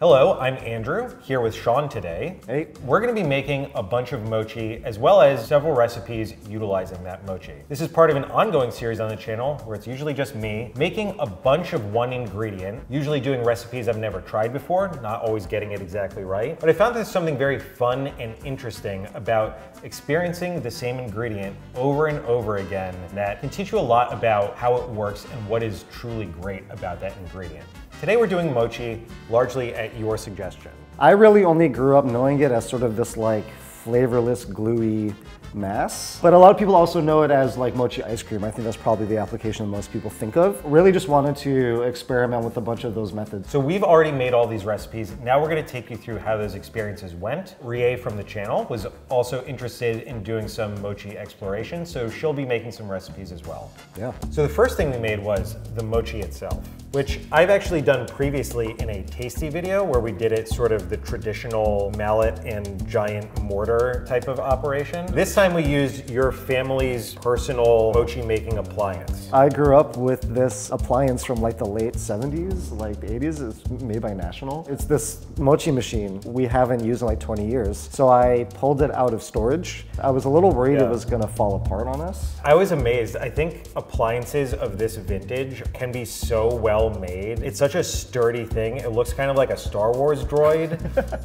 Hello, I'm Andrew, here with Sean today. Hey. We're gonna be making a bunch of mochi, as well as several recipes utilizing that mochi. This is part of an ongoing series on the channel where it's usually just me making a bunch of one ingredient, usually doing recipes I've never tried before, not always getting it exactly right. But I found there's something very fun and interesting about experiencing the same ingredient over and over again that can teach you a lot about how it works and what is truly great about that ingredient. Today we're doing mochi largely at your suggestion. I really only grew up knowing it as sort of this like flavorless, gluey mass. But a lot of people also know it as like mochi ice cream. I think that's probably the application most people think of. Really just wanted to experiment with a bunch of those methods. So we've already made all these recipes. Now we're gonna take you through how those experiences went. Rie from the channel was also interested in doing some mochi exploration, so she'll be making some recipes as well. Yeah. So the first thing we made was the mochi itself, which I've actually done previously in a Tasty video where we did it sort of the traditional mallet and giant mortar type of operation. This time we used your family's personal mochi making appliance. I grew up with this appliance from like the late 70s, like the 80s. It's made by National. It's this mochi machine we haven't used in like 20 years. So I pulled it out of storage. I was a little worried it was gonna fall apart on us. I was amazed. I think appliances of this vintage can be so well made. It's such a sturdy thing. It looks kind of like a Star Wars droid.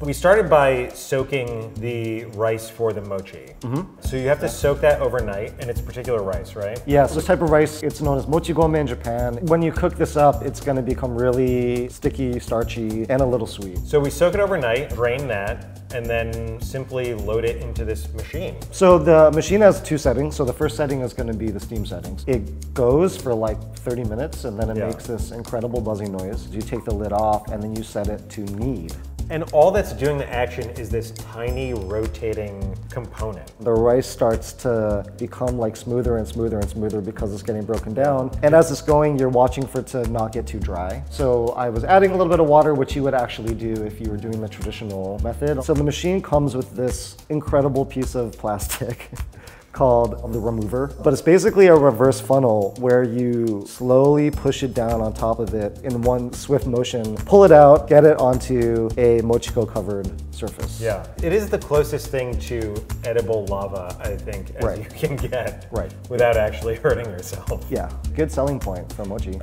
We started by soaking the rice for the mochi. Mm-hmm. So you have to soak that overnight, and it's particular rice, right? Yeah, so this type of rice, it's known as mochigome in Japan. When you cook this up, it's gonna become really sticky, starchy, and a little sweet. So we soak it overnight, drain that, and then simply load it into this machine. So the machine has two settings. So the first setting is gonna be the steam settings. It goes for like 30 minutes, and then it makes this incredible buzzing noise. You take the lid off, and then you set it to knead. And all that's doing the action is this tiny rotating component. The rice starts to become like smoother and smoother and smoother because it's getting broken down. And as it's going, you're watching for it to not get too dry. So I was adding a little bit of water, which you would actually do if you were doing the traditional method. So the machine comes with this incredible piece of plastic called the remover, but it's basically a reverse funnel where you slowly push it down on top of it in one swift motion, pull it out, get it onto a mochiko covered surface. Yeah, it is the closest thing to edible lava, I think, as you can get without actually hurting yourself. Yeah, good selling point for mochi.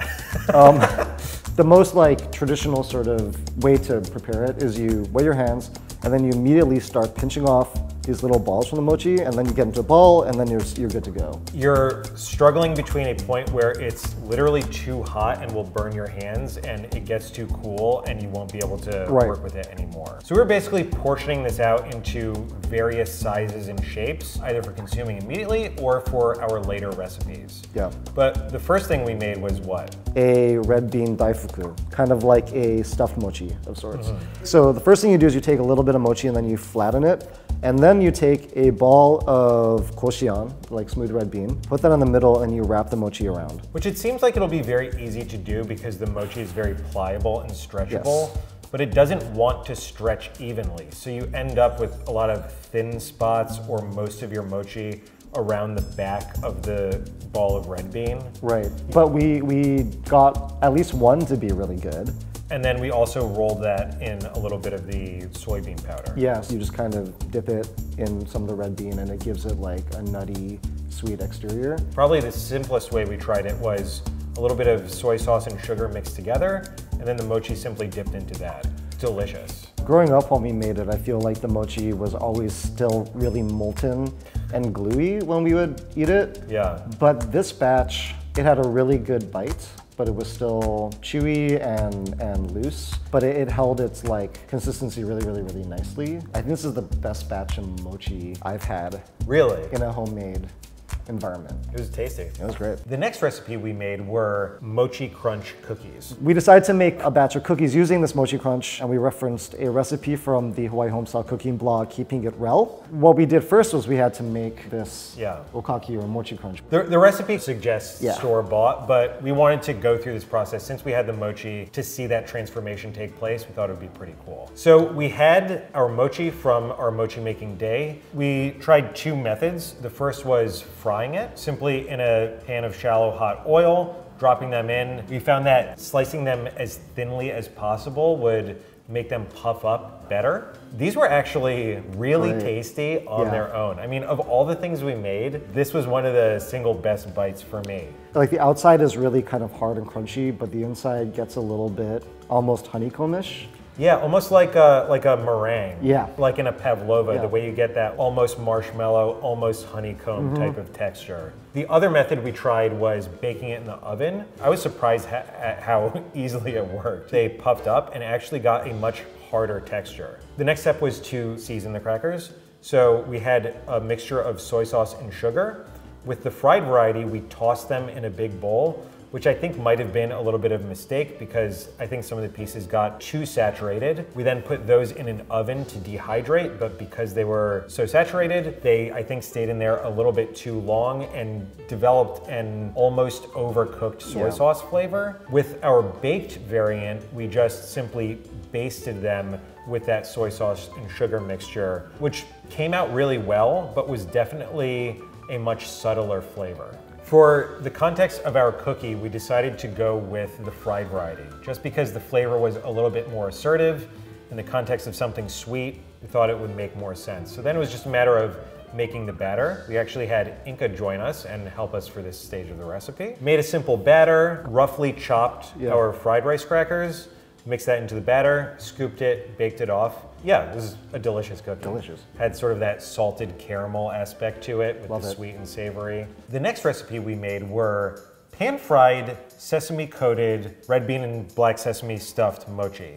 The most like traditional sort of way to prepare it is you weigh your hands and then you immediately start pinching off these little balls from the mochi, and then you get into a ball, and then you're good to go. You're struggling between a point where it's literally too hot and will burn your hands, and it gets too cool and you won't be able to work with it anymore. So we're basically portioning this out into various sizes and shapes, either for consuming immediately or for our later recipes. Yeah. But the first thing we made was what? A red bean daifuku, kind of like a stuffed mochi of sorts. Mm-hmm. So the first thing you do is you take a little bit of mochi and then you flatten it, and then you take a ball of koshian, like smooth red bean, put that in the middle, and you wrap the mochi around. Which it seems like it'll be very easy to do because the mochi is very pliable and stretchable. Yes. But it doesn't want to stretch evenly. So you end up with a lot of thin spots or most of your mochi around the back of the ball of red bean. Right, but we got at least one to be really good. And then we also rolled that in a little bit of the soybean powder. Yeah, so you just kind of dip it in some of the red bean and it gives it like a nutty, sweet exterior. Probably the simplest way we tried it was a little bit of soy sauce and sugar mixed together, and then the mochi simply dipped into that. Delicious. Growing up when we made it, I feel like the mochi was always still really molten and gluey when we would eat it. Yeah. But this batch, it had a really good bite, but it was still chewy and loose. But it held its like consistency really, really, really nicely. I think this is the best batch of mochi I've had. Really? In a homemade environment. It was tasty. It was great. The next recipe we made were mochi crunch cookies. We decided to make a batch of cookies using this mochi crunch, and we referenced a recipe from the Hawaii homestyle cooking blog Keeping It Rel. What we did first was we had to make this okaki or mochi crunch. The recipe suggests store-bought, but we wanted to go through this process since we had the mochi to see that transformation take place. We thought it would be pretty cool. So we had our mochi from our mochi making day. We tried two methods. The first was fried it simply in a pan of shallow hot oil, dropping them in. We found that slicing them as thinly as possible would make them puff up better. These were actually really tasty on their own. I mean, of all the things we made, this was one of the single best bites for me. Like the outside is really kind of hard and crunchy, but the inside gets a little bit almost honeycomb-ish. Yeah, almost like a meringue. Yeah. Like in a pavlova, the way you get that almost marshmallow, almost honeycomb type of texture. The other method we tried was baking it in the oven. I was surprised at how easily it worked. They puffed up and actually got a much harder texture. The next step was to season the crackers. So we had a mixture of soy sauce and sugar. With the fried variety, we tossed them in a big bowl, which I think might have been a little bit of a mistake because I think some of the pieces got too saturated. We then put those in an oven to dehydrate, but because they were so saturated, they, I think, stayed in there a little bit too long and developed an almost overcooked soy sauce flavor. With our baked variant, we just simply basted them with that soy sauce and sugar mixture, which came out really well, but was definitely a much subtler flavor. For the context of our cookie, we decided to go with the fried variety. Just because the flavor was a little bit more assertive, in the context of something sweet, we thought it would make more sense. So then it was just a matter of making the batter. We actually had Inca join us and help us for this stage of the recipe. Made a simple batter, roughly chopped our fried rice crackers, mixed that into the batter, scooped it, baked it off. Yeah, it was a delicious cookie. Delicious. Had sort of that salted caramel aspect to it with the sweet and savory. The next recipe we made were pan-fried, sesame-coated, red bean and black sesame stuffed mochi.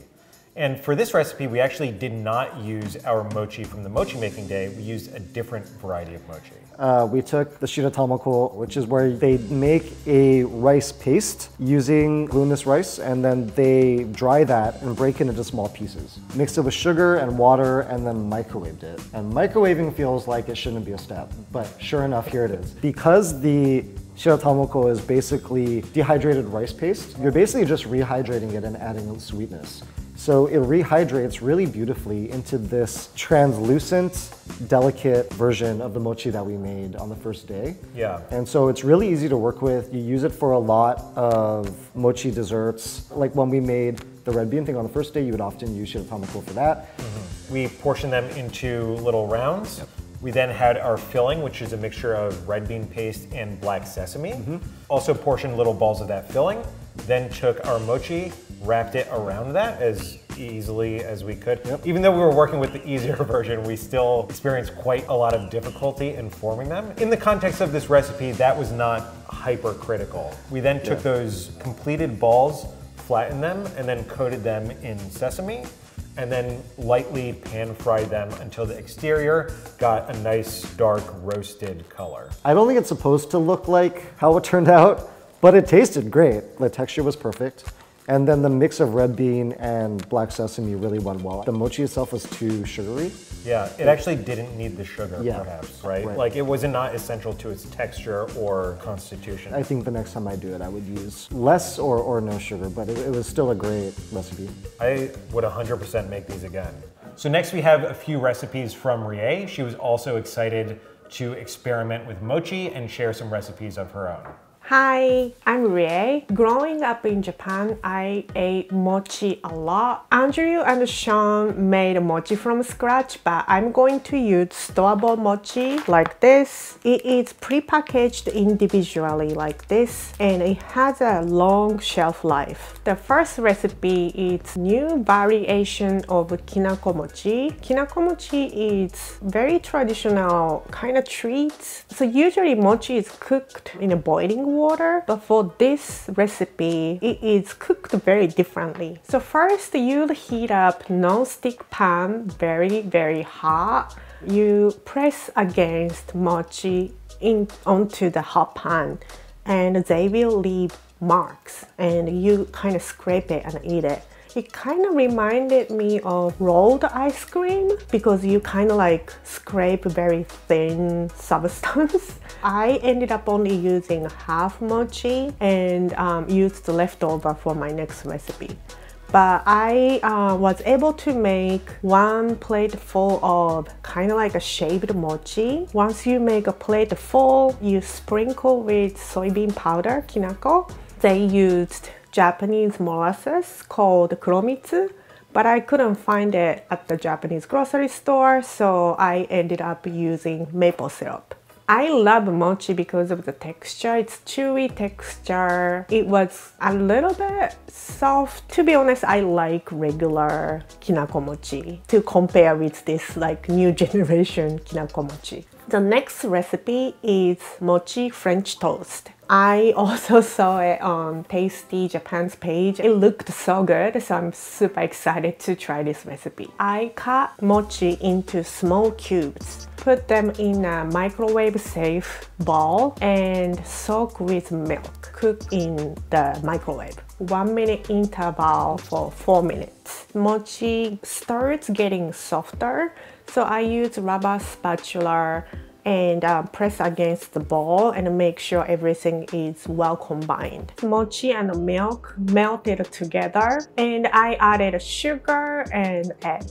And for this recipe, we actually did not use our mochi from the mochi making day. We used a different variety of mochi. We took the shiratamakou, which is where they make a rice paste using glutinous rice, and then they dry that and break it into small pieces. Mixed it with sugar and water, and then microwaved it. And microwaving feels like it shouldn't be a step, but sure enough, here it is. Because the shiratamakou is basically dehydrated rice paste, you're basically just rehydrating it and adding sweetness. So it rehydrates really beautifully into this translucent, delicate version of the mochi that we made on the first day. Yeah. And so it's really easy to work with. You use it for a lot of mochi desserts. Like when we made the red bean thing on the first day, you would often use shiratamakou for that. Mm-hmm. We portioned them into little rounds. Yep. We then had our filling, which is a mixture of red bean paste and black sesame. Mm-hmm. Also portioned little balls of that filling. Then took our mochi, wrapped it around that as easily as we could. Yep. Even though we were working with the easier version, we still experienced quite a lot of difficulty in forming them. In the context of this recipe, that was not hypercritical. We then took those completed balls, flattened them, and then coated them in sesame, and then lightly pan-fried them until the exterior got a nice dark roasted color. I don't think it's supposed to look like how it turned out, but it tasted great. The texture was perfect. And then the mix of red bean and black sesame really went well. The mochi itself was too sugary. Yeah, it actually didn't need the sugar, perhaps, right? Like it was not essential to its texture or constitution. I think the next time I do it, I would use less or no sugar, but it was still a great recipe. I would 100% make these again. So next we have a few recipes from Rie. She was also excited to experiment with mochi and share some recipes of her own. Hi, I'm Rie. Growing up in Japan, I ate mochi a lot. Andrew and Sean made mochi from scratch, but I'm going to use store-bought mochi like this. It is pre-packaged individually like this, and it has a long shelf life. The first recipe is new variation of kinako mochi. Kinako mochi is very traditional kind of treats. So usually mochi is cooked in a boiling water, but for this recipe, it is cooked very differently. So first, you'll heat up non-stick pan very hot. You press against mochi onto the hot pan, and they will leave marks, and you kind of scrape it and eat it. It kind of reminded me of rolled ice cream because you kind of like scrape very thin substance. I ended up only using half mochi and used the leftover for my next recipe. But I was able to make one plate full of kind of like a shaved mochi. Once you make a plate full, you sprinkle with soybean powder, kinako. They used Japanese molasses called Kuromitsu, but I couldn't find it at the Japanese grocery store, so I ended up using maple syrup. I love mochi because of the texture. It's chewy texture. It was a little bit soft. To be honest, I like regular kinako mochi to compare with this like new generation kinako mochi. The next recipe is mochi French toast. I also saw it on Tasty Japan's page. It looked so good, so I'm super excited to try this recipe. I cut mochi into small cubes, put them in a microwave-safe bowl, and soak with milk. Cook in the microwave. 1-minute interval for 4 minutes. Mochi starts getting softer, so I use rubber spatula and press against the bowl and make sure everything is well combined. Mochi and the milk melted together, and I added sugar and egg.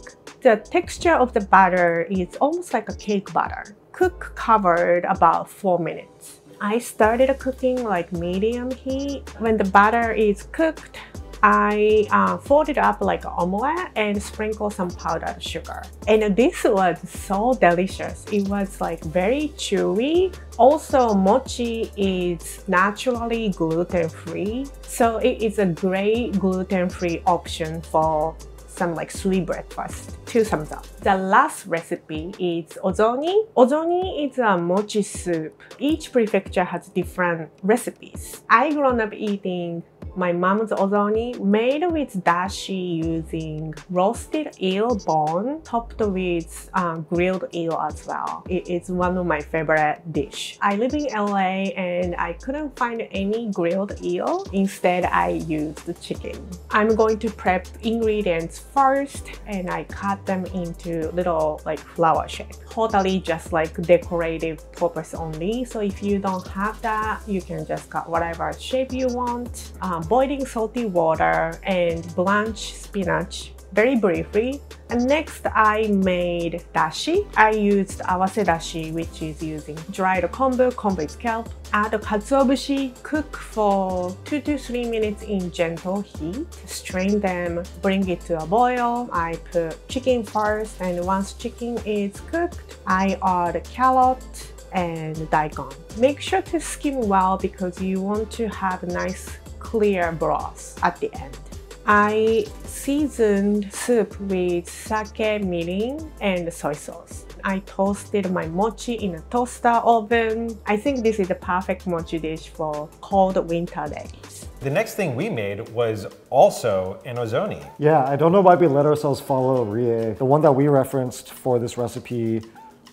The texture of the batter is almost like a cake batter. Cook covered about 4 minutes. I started cooking like medium heat. When the batter is cooked, I fold it up like an omelette and sprinkle some powdered sugar. And this was so delicious. It was like very chewy. Also, mochi is naturally gluten-free, so it is a great gluten-free option for some like sweet breakfast. 2 thumbs up. The last recipe is ozoni. Ozoni is a mochi soup. Each prefecture has different recipes. I grew up eating my mom's ozoni made with dashi using roasted eel bone topped with grilled eel as well. It is one of my favorite dishes. I live in LA and I couldn't find any grilled eel. Instead, I used chicken. I'm going to prep ingredients first, and I cut them into little like flower shape. Totally just like decorative purpose only. So if you don't have that, you can just cut whatever shape you want. Boiling salty water and blanch spinach very briefly. And next, I made dashi. I used awase dashi, which is using dried kombu, kombu scalp. Add katsuobushi, cook for 2 to 3 minutes in gentle heat. Strain them, bring it to a boil. I put chicken first, and once chicken is cooked, I add carrot and daikon. Make sure to skim well because you want to have nice clear broth at the end. I seasoned soup with sake, mirin, and soy sauce. I toasted my mochi in a toaster oven. I think this is the perfect mochi dish for cold winter days. The next thing we made was also an ozoni. Yeah, I don't know why we let ourselves follow Rie. The one that we referenced for this recipe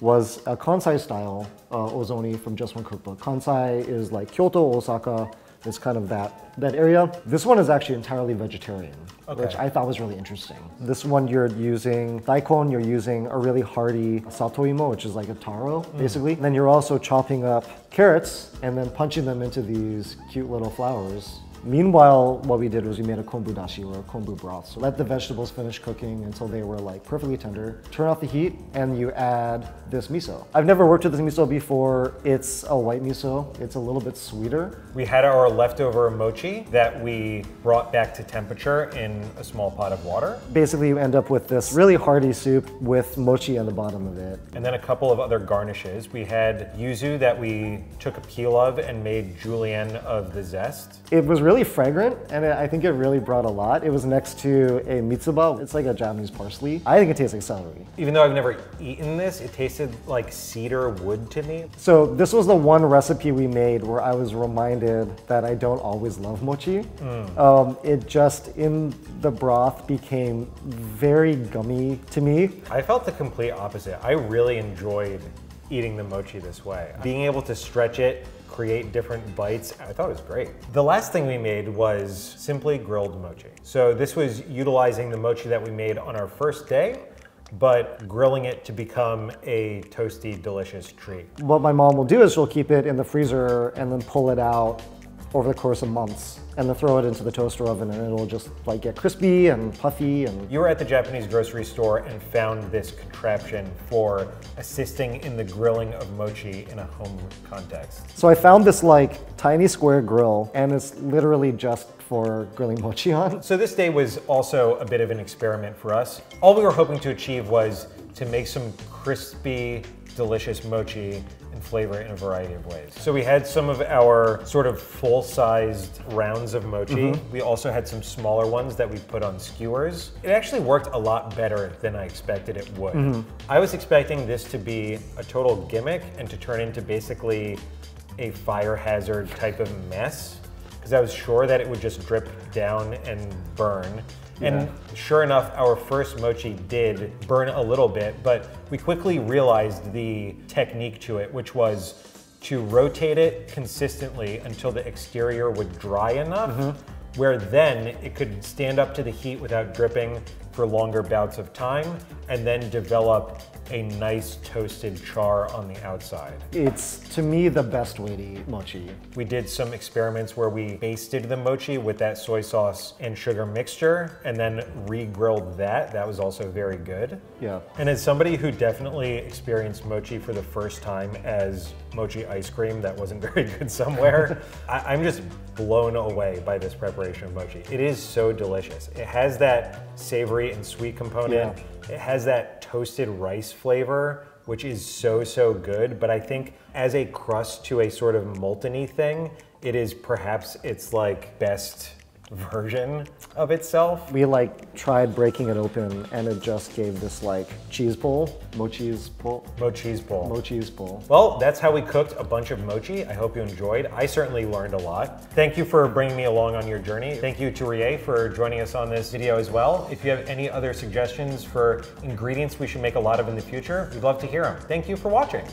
was a Kansai style ozoni from Just One Cookbook. Kansai is like Kyoto, Osaka. It's kind of that area. This one is actually entirely vegetarian, which I thought was really interesting. This one you're using daikon, you're using a really hearty satoimo, which is like a taro, basically. And then you're also chopping up carrots and then punching them into these cute little flowers. Meanwhile, what we did was we made a kombu dashi, or a kombu broth. So let the vegetables finish cooking until they were like perfectly tender. Turn off the heat and you add this miso. I've never worked with this miso before. It's a white miso. It's a little bit sweeter. We had our leftover mochi that we brought back to temperature in a small pot of water. Basically, you end up with this really hearty soup with mochi on the bottom of it. And then a couple of other garnishes. We had yuzu that we took a peel of and made julienne of the zest. It was really fragrant, and I think it really brought a lot. It was next to a mitsuba. It's like a Japanese parsley. I think it tastes like celery. Even though I've never eaten this, it tasted like cedar wood to me. So this was the one recipe we made where I was reminded that I don't always love mochi. It just, in the broth, became very gummy to me. I felt the complete opposite. I really enjoyed eating the mochi this way. Being able to stretch it, create different bites. I thought it was great. The last thing we made was simply grilled mochi. So this was utilizing the mochi that we made on our first day, but grilling it to become a toasty, delicious treat. What my mom will do is she'll keep it in the freezer and then pull it out over the course of months, and then throw it into the toaster oven and it'll just like get crispy and puffy. And you were at the Japanese grocery store and found this contraption for assisting in the grilling of mochi in a home context. So I found this like tiny square grill, and it's literally just for grilling mochi on. So this day was also a bit of an experiment for us. All we were hoping to achieve was to make some crispy, delicious mochi and flavor in a variety of ways. So we had some of our sort of full-sized rounds of mochi. We also had some smaller ones that we put on skewers. It actually worked a lot better than I expected it would. I was expecting this to be a total gimmick and to turn into basically a fire hazard type of mess, because I was sure that it would just drip down and burn. And sure enough, our first mochi did burn a little bit, but we quickly realized the technique to it, which was to rotate it consistently until the exterior would dry enough, where then it could stand up to the heat without dripping for longer bouts of time, and then develop a nice toasted char on the outside. It's, to me, the best way to eat mochi. We did some experiments where we basted the mochi with that soy sauce and sugar mixture, and then re-grilled that. That was also very good. Yeah. And as somebody who definitely experienced mochi for the first time as mochi ice cream that wasn't very good somewhere, I'm just blown away by this preparation of mochi. It is so delicious. It has that savory and sweet component. It has that toasted rice flavor, which is so, so good. But I think as a crust to a sort of molten-y thing, it is perhaps its like best version of itself. We like tried breaking it open and it just gave this like cheese bowl, mochi's bowl. Mochi's bowl. Mochi's bowl. Well, that's how we cooked a bunch of mochi. I hope you enjoyed. I certainly learned a lot. Thank you for bringing me along on your journey. Thank you to Rie for joining us on this video as well. If you have any other suggestions for ingredients we should make a lot of in the future, we'd love to hear them. Thank you for watching.